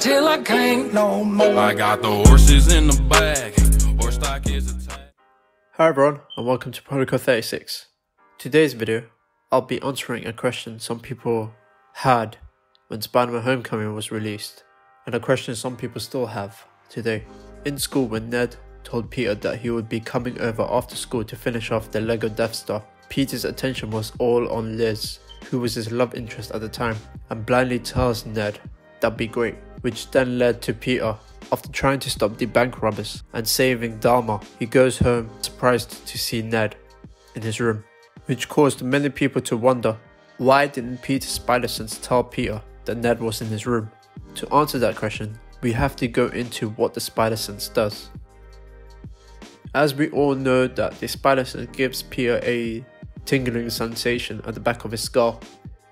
till I can't no more. I got the horses in the bag. Horse stock is a tag. Hi everyone, and welcome to Protocol 36. Today's video, I'll be answering a question some people had when Spider-Man Homecoming was released, and a question some people still have today. In school, when Ned told Peter that he would be coming over after school to finish off the Lego Death Star, Peter's attention was all on Liz, who was his love interest at the time, and blindly tells Ned that'd be great, which then led to Peter, after trying to stop the bank robbers and saving Dharma, he goes home surprised to see Ned in his room, which caused many people to wonder, why didn't Peter's spider sense tell Peter that Ned was in his room? To answer that question, we have to go into what the spider sense does. As we all know that the spider sense gives Peter a tingling sensation at the back of his skull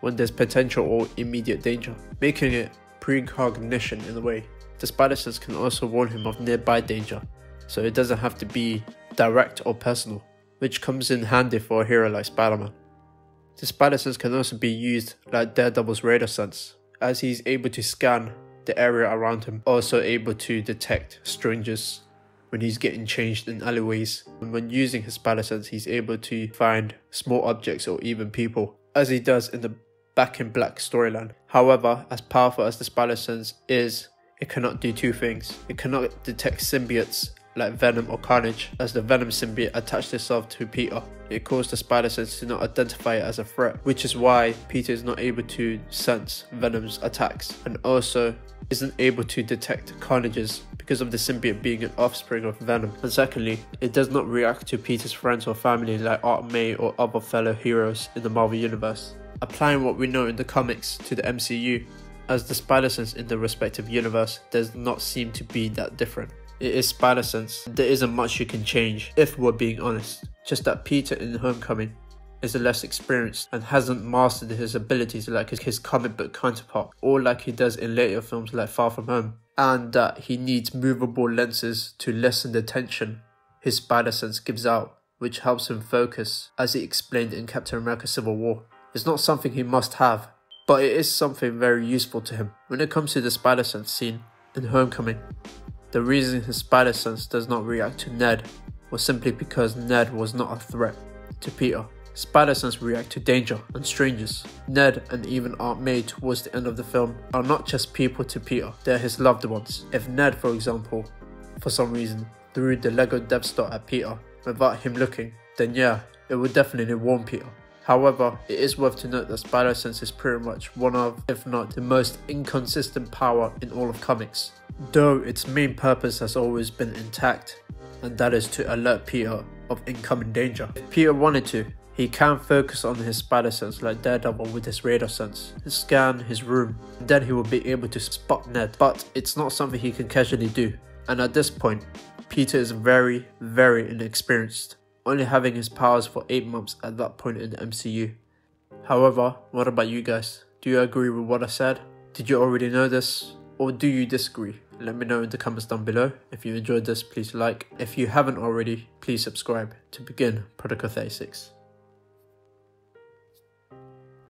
when there's potential or immediate danger, making it precognition in a way. The spider sense can also warn him of nearby danger, so it doesn't have to be direct or personal, which comes in handy for a hero like Spider-Man. The spider sense can also be used like Daredevil's radar sense, as he's able to scan the area around him, also able to detect strangers when he's getting changed in alleyways, and when using his spider sense he's able to find small objects or even people, as he does in the Back in Black storyline. However, as powerful as the spider sense is, it cannot do two things. It cannot detect symbiotes like Venom or Carnage, as the Venom symbiote attached itself to Peter. It caused the spider sense to not identify it as a threat, which is why Peter is not able to sense Venom's attacks, and also isn't able to detect Carnage's because of the symbiote being an offspring of Venom. And secondly, it does not react to Peter's friends or family like Aunt May or other fellow heroes in the Marvel Universe, applying what we know in the comics to the MCU, as the spider sense in the respective universe does not seem to be that different. It is spider sense, there isn't much you can change if we're being honest, just that Peter in Homecoming is less experienced and hasn't mastered his abilities like his comic book counterpart, or like he does in later films like Far From Home, and that he needs movable lenses to lessen the tension his spider sense gives out, which helps him focus, as he explained in Captain America Civil War. It's not something he must have, but it is something very useful to him. When it comes to the spider sense scene in Homecoming, the reason his spider sense does not react to Ned was simply because Ned was not a threat to Peter. Spider sense react to danger and strangers. Ned and even Aunt May towards the end of the film are not just people to Peter, they're his loved ones. If Ned, for example, for some reason threw the Lego Death Star at Peter without him looking, then yeah, it would definitely warn Peter. However, it is worth to note that spider sense is pretty much one of, if not the most inconsistent power in all of comics, though its main purpose has always been intact, and that is to alert Peter of incoming danger. If Peter wanted to, he can focus on his spider sense like Daredevil with his radar sense, scan his room, and then he will be able to spot Ned, but it's not something he can casually do, and at this point, Peter is very, very inexperienced, only having his powers for 8 months at that point in the MCU. However, what about you guys? Do you agree with what I said? Did you already know this? Or do you disagree? Let me know in the comments down below. If you enjoyed this, please like. If you haven't already, please subscribe. To begin, Protocol 36.